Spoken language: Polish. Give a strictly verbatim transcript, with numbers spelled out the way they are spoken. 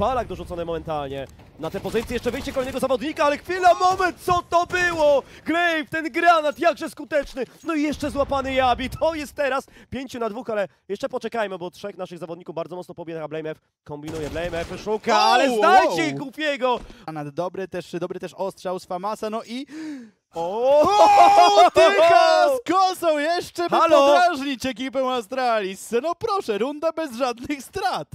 palak dorzucony momentalnie. Na tę pozycję jeszcze wyjście kolejnego zawodnika, ale chwila, moment, co to było? Grave, ten granat, jakże skuteczny. No i jeszcze złapany Jabi, to jest teraz pięć na dwa, ale jeszcze poczekajmy, bo trzech naszych zawodników bardzo mocno pobija. Blamef kombinuje, Blamef szuka, oh, ale znajdzie wow. Kupiego. Dobry też, dobry też ostrzał z Famasa, no i... O, Tycha z kosą jeszcze by podrażnić ekipę Astralis. No proszę, runda bez żadnych strat.